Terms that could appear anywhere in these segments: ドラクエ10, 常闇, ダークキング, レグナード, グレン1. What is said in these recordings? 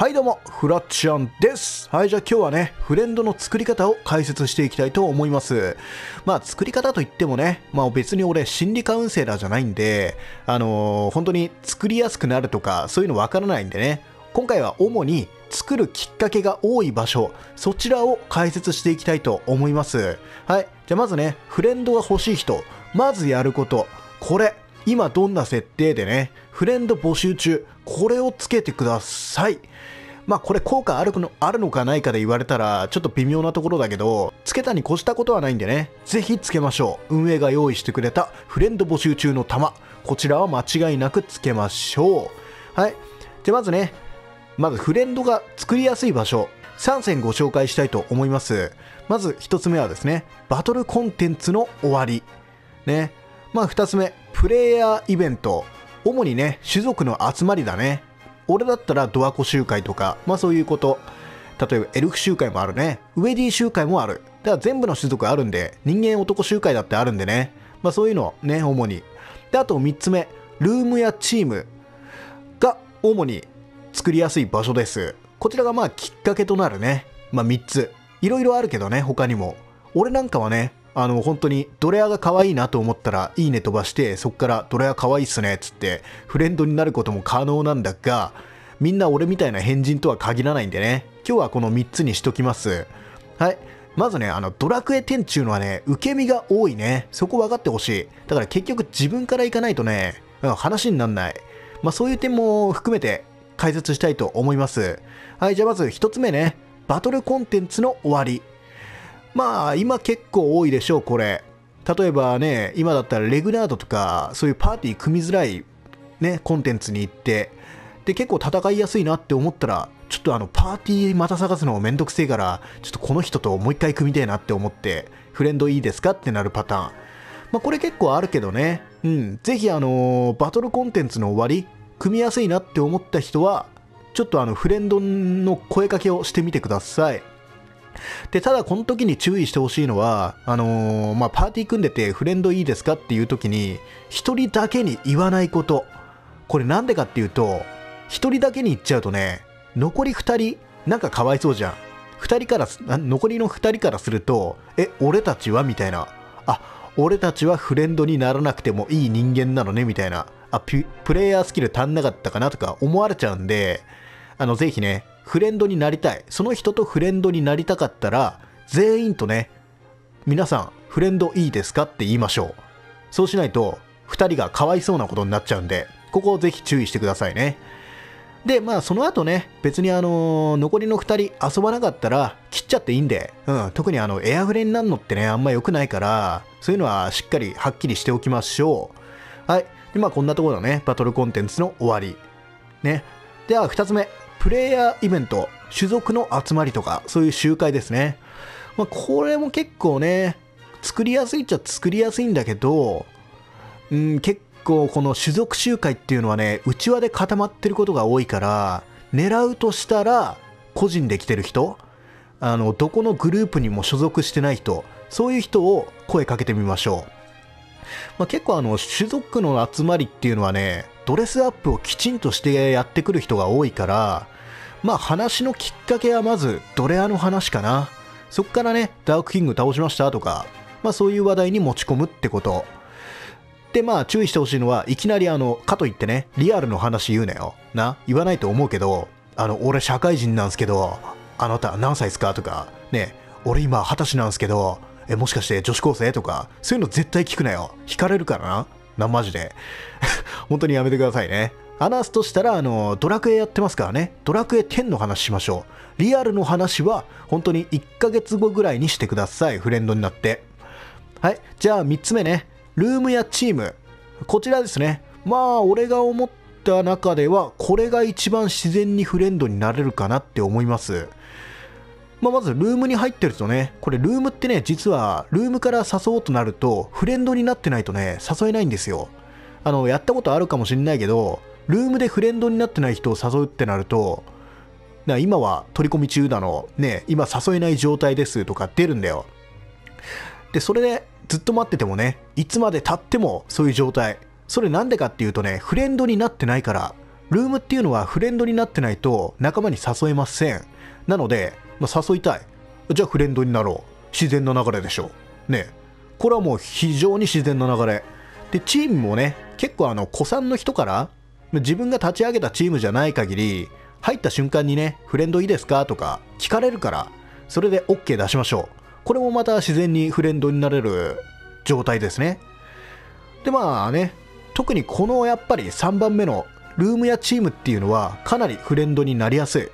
はいどうも、フラッチャンです。はい、じゃあ今日はね、フレンドの作り方を解説していきたいと思います。まあ作り方といってもね、まあ別に俺心理カウンセラーじゃないんで、本当に作りやすくなるとかそういうのわからないんでね、今回は主に作るきっかけが多い場所、そちらを解説していきたいと思います。はい、じゃあまずね、フレンドが欲しい人、まずやること、これ。今どんな設定でね、フレンド募集中、これをつけてください。まあこれ効果あるのかないかで言われたらちょっと微妙なところだけど、つけたに越したことはないんでね、ぜひつけましょう。運営が用意してくれたフレンド募集中の玉、こちらは間違いなくつけましょう。はい。じゃあまずね、フレンドが作りやすい場所、3選ご紹介したいと思います。まず1つ目はですね、バトルコンテンツの終わり。ね。まあ2つ目。プレイヤーイベント。主にね、種族の集まりだね。俺だったらドアコ集会とか、まあそういうこと。例えばエルフ集会もあるね。ウェディ集会もある。だから全部の種族あるんで、人間男集会だってあるんでね。まあそういうのね、主に。で、あと3つ目。ルームやチームが主に作りやすい場所です。こちらがまあきっかけとなるね。まあ3つ。いろいろあるけどね、他にも。俺なんかはね、本当にドレアが可愛いなと思ったらいいね飛ばして、そっからドレア可愛いっすねっつってフレンドになることも可能なんだが、みんな俺みたいな変人とは限らないんでね、今日はこの3つにしときます。はい、まずね、ドラクエ10っていうのはね、受け身が多いね。そこ分かってほしい。だから結局自分からいかないとね、話になんない。まあそういう点も含めて解説したいと思います。はい、じゃあまず1つ目ね、バトルコンテンツの終わり。まあ今結構多いでしょうこれ。例えばね、今だったらレグナードとかそういうパーティー組みづらいね、コンテンツに行って、で結構戦いやすいなって思ったら、ちょっとパーティーまた探すのめんどくせえから、ちょっとこの人ともう一回組みたいなって思ってフレンドいいですかってなるパターン。まあこれ結構あるけどね、ぜひバトルコンテンツの終わり、組みやすいなって思った人はちょっとフレンドの声かけをしてみてください。でただこの時に注意してほしいのは、パーティー組んでてフレンドいいですかっていう時に1人だけに言わないこと。これなんでかっていうと、1人だけに言っちゃうとね、残り2人なんかかわいそうじゃん。残りの2人からすると、俺たちはみたいな、俺たちはフレンドにならなくてもいい人間なのねみたいな、プレイヤースキル足んなかったかなとか思われちゃうんで、ぜひね、フレンドになりたい、その人とフレンドになりたかったら、全員とね、皆さんフレンドいいですかって言いましょう。そうしないと2人がかわいそうなことになっちゃうんで、ここをぜひ注意してくださいね。でまあその後ね、別に残りの2人遊ばなかったら切っちゃっていいんで、特にエアフレになるのってね、あんま良くないから、そういうのはしっかりはっきりしておきましょう。はい、でまあこんなところだね、バトルコンテンツの終わりね。では2つ目、プレイヤーイベント、種族の集まりとか、そういう集会ですね。まあ、これも結構ね、作りやすいっちゃ作りやすいんだけど、結構この種族集会っていうのはね、内輪で固まってることが多いから、狙うとしたら、個人で来てる人、どこのグループにも所属してない人、そういう人を声かけてみましょう。まあ、結構種族の集まりっていうのはね、ドレスアップをきちんとしてやってくる人が多いから、まあ話のきっかけはまずドレアの話かな。そっからね、ダークキング倒しましたとか、まあそういう話題に持ち込むってことで、まあ注意してほしいのは、いきなりかといってね、リアルの話言うなよな、言わないと思うけど、俺社会人なんすけど、あなた何歳ですかとかね、俺今20歳なんすけど、もしかして女子高生とか、そういうの絶対聞くなよ。惹かれるからな、マジで。本当にやめてくださいね。話すとしたら、ドラクエやってますからね。ドラクエ10の話しましょう。リアルの話は、本当に1ヶ月後ぐらいにしてください。フレンドになって。はい。じゃあ3つ目ね。ルームやチーム。こちらですね。まあ、俺が思った中では、これが一番自然にフレンドになれるかなって思います。まずルームに入ってるとね、これルームってね、実はルームから誘おうとなると、フレンドになってないとね、誘えないんですよ。やったことあるかもしれないけど、ルームでフレンドになってない人を誘うってなると、今は取り込み中だの、ね、今誘えない状態ですとか出るんだよ。で、それでずっと待っててもね、いつまで経ってもそういう状態。それなんでかっていうとね、フレンドになってないから。ルームっていうのはフレンドになってないと仲間に誘えません。なので、まあ、誘いたい。じゃあフレンドになろう。自然の流れでしょう。ね。これはもう非常に自然の流れ。で、チームもね、結構古参の人から、自分が立ち上げたチームじゃない限り、入った瞬間にね、フレンドいいですかとか聞かれるから、それで OK 出しましょう。これもまた自然にフレンドになれる状態ですね。で、まあね、特にこのやっぱり3番目のルームやチームっていうのはかなりフレンドになりやすい。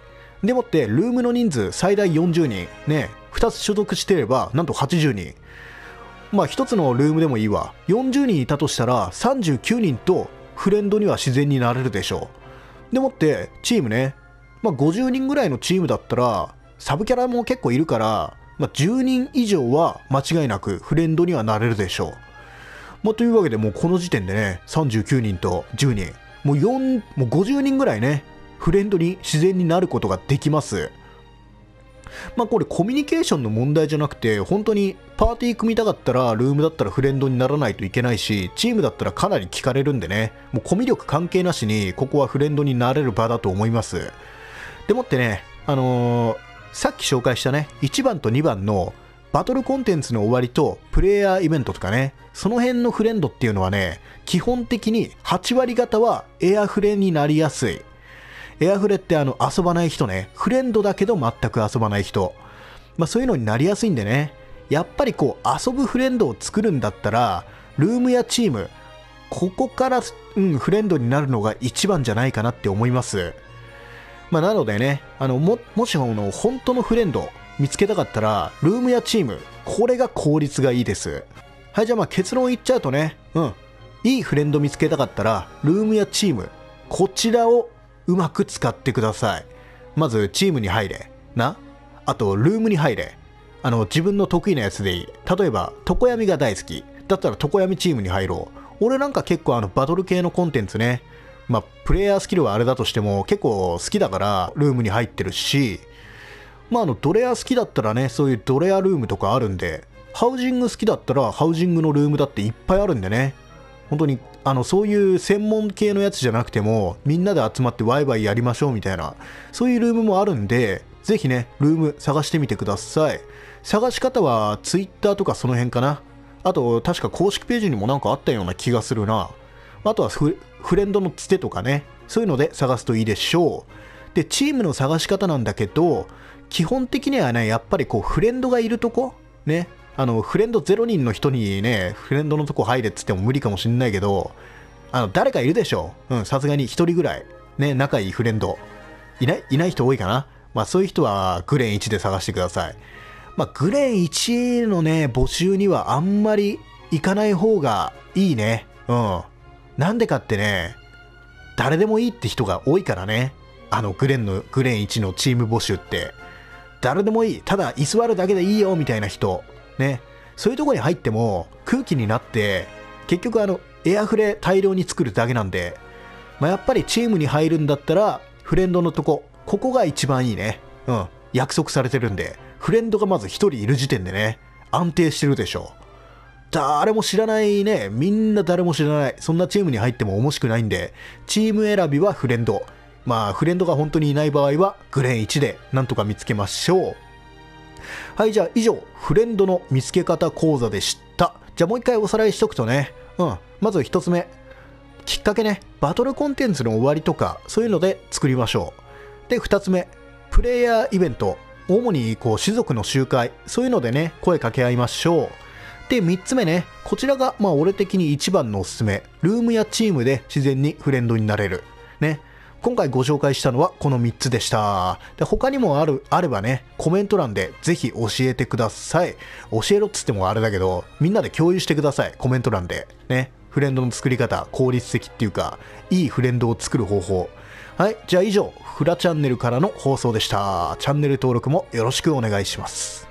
でもってルームの人数最大40人ね、2つ所属していればなんと80人。まあ1つのルームでもいいわ。40人いたとしたら39人とフレンドには自然になれるでしょう。でもってチームね、まあ、50人ぐらいのチームだったらサブキャラも結構いるから、まあ、10人以上は間違いなくフレンドにはなれるでしょう。まあ、というわけでもうこの時点でね、39人と10人。もう50人ぐらいね、フレンドに自然になることができます。まあこれコミュニケーションの問題じゃなくて、本当にパーティー組みたかったら、ルームだったらフレンドにならないといけないし、チームだったらかなり聞かれるんでね、もうコミュ力関係なしに、ここはフレンドになれる場だと思います。でもってね、さっき紹介したね、1番と2番のバトルコンテンツの終わりとプレイヤーイベントとかね、その辺のフレンドっていうのはね、基本的に8割方はエアフレになりやすい。エアフレって遊ばない人ね、フレンドだけど全く遊ばない人。まあそういうのになりやすいんでね、やっぱりこう遊ぶフレンドを作るんだったら、ルームやチーム、ここから、フレンドになるのが一番じゃないかなって思います。まあなのでね、もし本当のフレンド、見つけたかったら、ルームやチーム、これが効率がいいです。はい、じゃあまあ結論言っちゃうとね、いいフレンド見つけたかったら、ルームやチーム、こちらをうまく使ってください。まず、チームに入れ。あと、ルームに入れ。自分の得意なやつでいい。例えば、常闇が大好き。だったら、常闇チームに入ろう。俺なんか結構バトル系のコンテンツね、まあ、プレイヤースキルはあれだとしても、結構好きだから、ルームに入ってるし、まあドレア好きだったらね、そういうドレアルームとかあるんで、ハウジング好きだったらハウジングのルームだっていっぱいあるんでね、本当にそういう専門系のやつじゃなくても、みんなで集まってワイワイやりましょうみたいな、そういうルームもあるんで、ぜひね、ルーム探してみてください。探し方は Twitter とかその辺かな。あと、確か公式ページにもなんかあったような気がするな。あとはフレンドのつてとかね、そういうので探すといいでしょう。で、チームの探し方なんだけど、基本的にはね、やっぱりこう、フレンドがいるとこね、フレンド0人の人にね、フレンドのとこ入れっつっても無理かもしんないけど、誰かいるでしょ。さすがに1人ぐらい。ね、仲いいフレンド。いない人多いかな。まあ、そういう人は、グレン1で探してください。まあ、グレン1のね、募集にはあんまり行かない方がいいね。なんでかってね、誰でもいいって人が多いからね。グレン1のチーム募集って。誰でもいい、ただ居座るだけでいいよみたいな人ね、そういうとこに入っても空気になって、結局エアフレ大量に作るだけなんで、まあ、やっぱりチームに入るんだったらフレンドのとこ、ここが一番いいね。約束されてるんで、フレンドがまず1人いる時点でね、安定してるでしょ。誰も知らないね、みんな誰も知らない、そんなチームに入っても面白くないんで、チーム選びはフレンド。まあ、フレンドが本当にいない場合は、グレーン1でなんとか見つけましょう。はい、じゃあ以上、フレンドの見つけ方講座でした。じゃあもう一回おさらいしとくとね、まず一つ目、きっかけね、バトルコンテンツの終わりとか、そういうので作りましょう。で、二つ目、プレイヤーイベント、主にこう、種族の集会、そういうのでね、声掛け合いましょう。で、3つ目ね。こちらが、まあ、俺的に一番のおすすめ。ルームやチームで自然にフレンドになれる。ね。今回ご紹介したのはこの3つでした。で、他にもあればね、コメント欄でぜひ教えてください。教えろっつってもあれだけど、みんなで共有してください。コメント欄で。ね。フレンドの作り方、効率的っていうか、いいフレンドを作る方法。はい。じゃあ以上、フラチャンネルからの放送でした。チャンネル登録もよろしくお願いします。